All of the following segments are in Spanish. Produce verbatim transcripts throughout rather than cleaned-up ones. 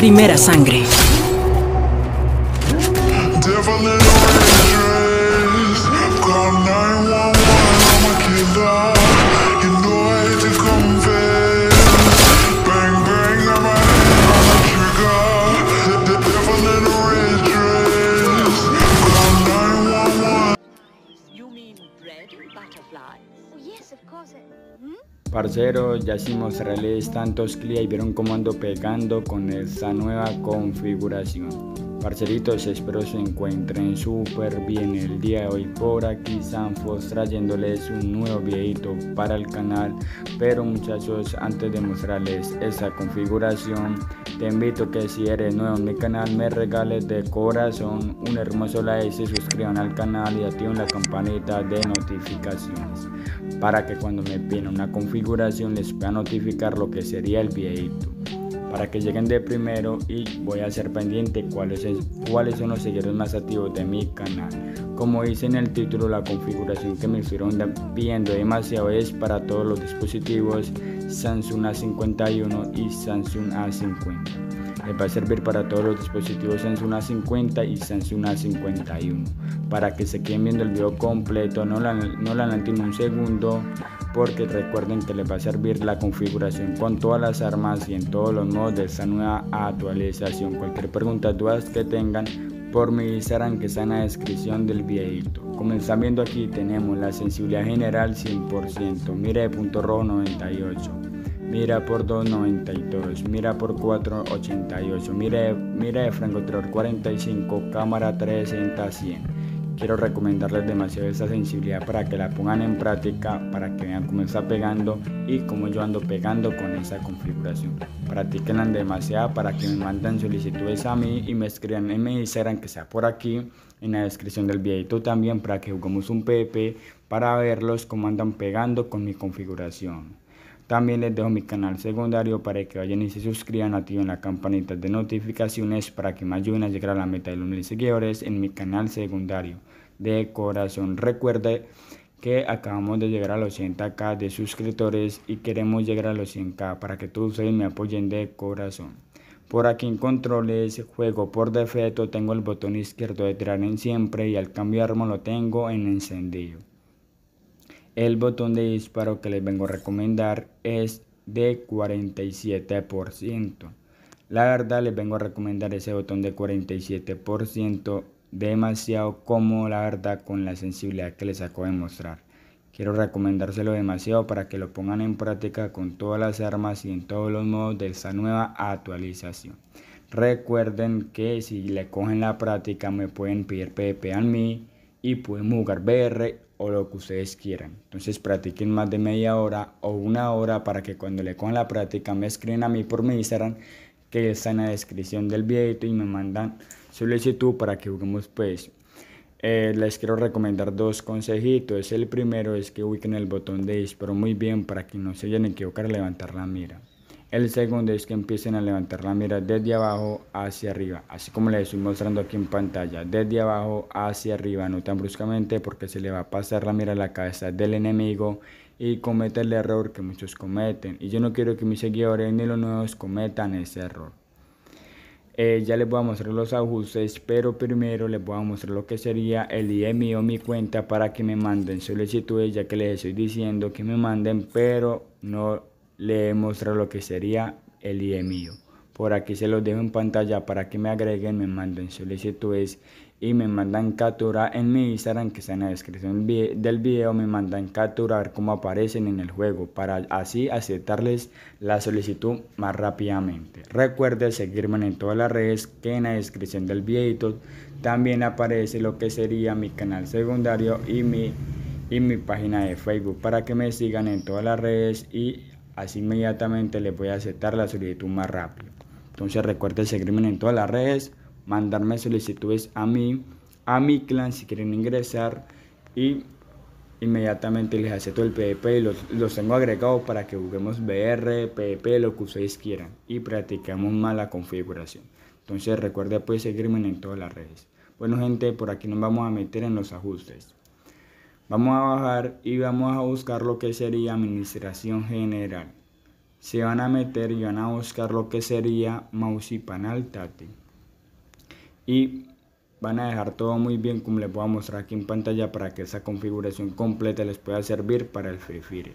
Primera sangre. Parcero, ya hicimos relés tantos clics y vieron cómo ando pegando con esta nueva configuración. Parceritos, espero se encuentren súper bien el día de hoy. Por aquí Sanfos trayéndoles un nuevo videito para el canal. Pero muchachos, antes de mostrarles esta configuración, te invito a que si eres nuevo en mi canal me regales de corazón un hermoso like, se suscriban al canal y activen la campanita de notificaciones para que cuando me piden una configuración les pueda notificar lo que sería el videito, para que lleguen de primero, y voy a ser pendiente cuáles, es, cuáles son los seguidores más activos de mi canal. Como dice en el título, la configuración que me estuvieron viendo demasiado es para todos los dispositivos Samsung A cincuenta y uno y Samsung A cincuenta. Les va a servir para todos los dispositivos Samsung A cincuenta y Samsung A cincuenta y uno. Para que se queden viendo el video completo, no la, no la adelanten un segundo, porque recuerden que les va a servir la configuración con todas las armas y en todos los modos de esta nueva actualización. Cualquier pregunta, dudas que tengan, por mi Instagram que está en la descripción del videito. Como están viendo aquí, tenemos la sensibilidad general cien por ciento, mira de punto rojo noventa y ocho, mira por dos noventa y dos, mira por cuatro ochenta y ocho, mira, mira de francotirador cuarenta y cinco, cámara trescientos cien. Quiero recomendarles demasiado esta sensibilidad para que la pongan en práctica, para que vean cómo está pegando y cómo yo ando pegando con esa configuración. Practíquenla demasiado para que me manden solicitudes a mí y me escriban en mi Instagram que sea por aquí en la descripción del videito, también para que juguemos un PvP para verlos cómo andan pegando con mi configuración. También les dejo mi canal secundario para que vayan y se suscriban, activen la campanita de notificaciones para que me ayuden a llegar a la meta de los mil seguidores en mi canal secundario. De corazón, recuerde que acabamos de llegar a los ochenta k de suscriptores y queremos llegar a los cien k para que todos ustedes me apoyen de corazón. Por aquí en controles, juego por defecto, tengo el botón izquierdo de tirar en siempre y al cambio de arma lo tengo en encendido. El botón de disparo que les vengo a recomendar es de cuarenta y siete por ciento. La verdad les vengo a recomendar ese botón de cuarenta y siete por ciento. Demasiado cómodo, la verdad, con la sensibilidad que les acabo de mostrar. Quiero recomendárselo demasiado para que lo pongan en práctica con todas las armas y en todos los modos de esta nueva actualización. Recuerden que si le cogen la práctica me pueden pedir PvP a mí y pueden jugar B R o lo que ustedes quieran. Entonces practiquen más de media hora o una hora para que cuando le cojan la práctica me escriben a mí por mi Instagram que está en la descripción del videito y me mandan solicitud para que juguemos pues. Eh, les quiero recomendar dos consejitos. El primero es que ubiquen el botón de disparo muy bien para que no se vayan a equivocar a levantar la mira. El segundo es que empiecen a levantar la mira desde abajo hacia arriba, así como les estoy mostrando aquí en pantalla, desde abajo hacia arriba, no tan bruscamente porque se le va a pasar la mira a la cabeza del enemigo y comete el error que muchos cometen, y yo no quiero que mis seguidores ni los nuevos cometan ese error. Eh, ya les voy a mostrar los ajustes, pero primero les voy a mostrar lo que sería el I D mío, mi cuenta, para que me manden solicitudes, ya que les estoy diciendo que me manden, pero no le mostré lo que sería el I D mío. Por aquí se los dejo en pantalla para que me agreguen, me manden solicitudes y me mandan captura en mi Instagram que está en la descripción del video. Me mandan capturar como aparecen en el juego para así aceptarles la solicitud más rápidamente. Recuerden seguirme en todas las redes que en la descripción del videito también aparece lo que sería mi canal secundario y mi, y mi página de Facebook, para que me sigan en todas las redes y así inmediatamente les voy a aceptar la solicitud más rápido. Entonces recuerden seguirme en todas las redes, mandarme solicitudes a mí, a mi clan si quieren ingresar, y inmediatamente les acepto el PvP y los, los tengo agregados para que juguemos B R, PvP, lo que ustedes quieran y practicamos más la configuración. Entonces recuerden pues seguirme en todas las redes. Bueno gente, por aquí nos vamos a meter en los ajustes. Vamos a bajar y vamos a buscar lo que sería administración general. se van a meter y van a buscar lo que sería Mausipanaltate y van a dejar todo muy bien, como les voy a mostrar aquí en pantalla, para que esa configuración completa les pueda servir para el Free Fire.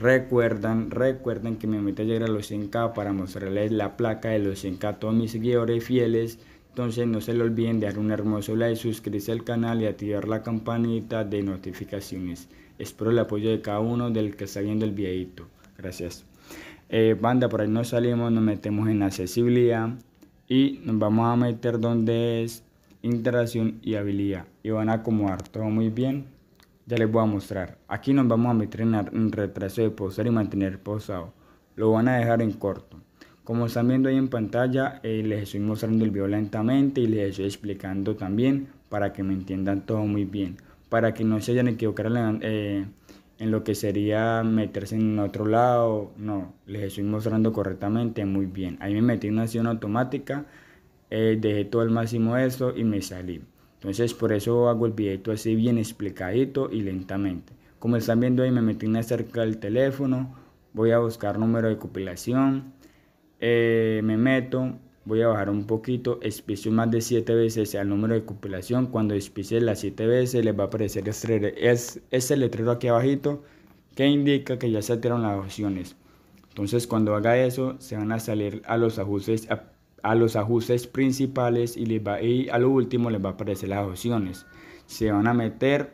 Recuerdan, recuerden que mi meta es llegar a los cien K para mostrarles la placa de los cien K a todos mis seguidores fieles. Entonces no se le olviden de dar un hermoso like, suscribirse al canal y activar la campanita de notificaciones. Espero el apoyo de cada uno del que está viendo el videito. Gracias. Eh, banda, por ahí nos salimos, nos metemos en accesibilidad y nos vamos a meter donde es interacción y habilidad, y van a acomodar todo muy bien. Ya les voy a mostrar. Aquí nos vamos a meter en retraso de pausar y mantener pausado. Lo van a dejar en corto. Como están viendo ahí en pantalla, eh, les estoy mostrando el video lentamente y les estoy explicando también para que me entiendan todo muy bien, para que no se hayan equivocado en, eh, en lo que sería meterse en otro lado. No, les estoy mostrando correctamente, muy bien. Ahí me metí en una acción automática, eh, dejé todo al máximo esto y me salí. Entonces por eso hago el videito así bien explicadito y lentamente. Como están viendo ahí, me metí una cerca del teléfono, voy a buscar número de compilación, eh, me meto, voy a bajar un poquito, espicio más de siete veces al número de compilación. Cuando espicie las siete veces les va a aparecer este, es, este letrero aquí abajito que indica que ya se alteraron las opciones. Entonces cuando haga eso se van a salir a los ajustes a a los ajustes principales y, les va, y a lo último les va a aparecer las opciones. Se van a meter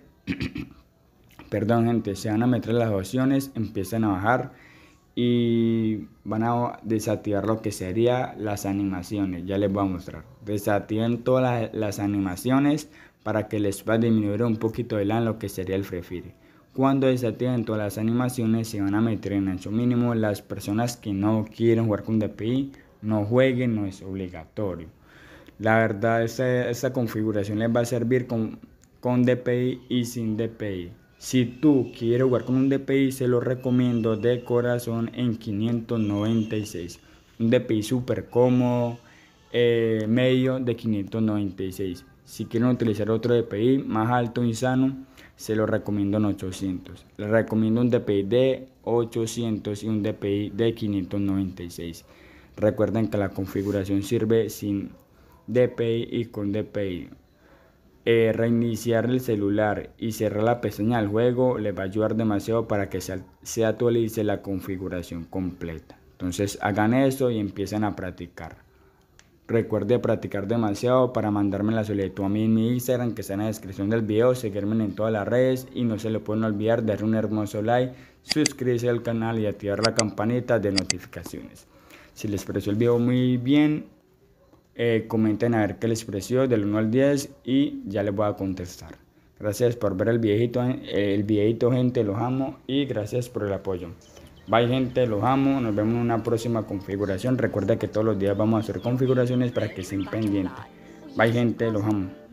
perdón gente, se van a meter las opciones, empiezan a bajar y van a desactivar lo que sería las animaciones. Ya les voy a mostrar. Desactiven todas las, las animaciones para que les va a disminuir un poquito el LAN, lo que sería el Free Fire. Cuando desactiven todas las animaciones se van a meter en ancho mínimo. Las personas que no quieren jugar con D P I no jueguen, no es obligatorio. La verdad, esta, esta configuración les va a servir con, con D P I y sin D P I. Si tú quieres jugar con un D P I, se lo recomiendo de corazón en quinientos noventa y seis. Un D P I súper cómodo, eh, medio de quinientos noventa y seis. Si quieren utilizar otro D P I más alto, insano, se lo recomiendo en ochocientos. Les recomiendo un D P I de ochocientos y un D P I de quinientos noventa y seis. Recuerden que la configuración sirve sin D P I y con D P I. Eh, reiniciar el celular y cerrar la pestaña del juego les va a ayudar demasiado para que se, se actualice la configuración completa. Entonces hagan eso y empiecen a practicar. Recuerden practicar demasiado. Para mandarme la solicitud a mí en mi Instagram que está en la descripción del video, seguirme en todas las redes y no se lo pueden olvidar de dar un hermoso like, suscribirse al canal y activar la campanita de notificaciones. Si les pareció el video muy bien, eh, comenten a ver qué les pareció del uno al diez y ya les voy a contestar. Gracias por ver el videito, el videito gente, los amo y gracias por el apoyo. Bye gente, los amo, nos vemos en una próxima configuración. Recuerda que todos los días vamos a hacer configuraciones para que estén pendientes. Bye gente, los amo.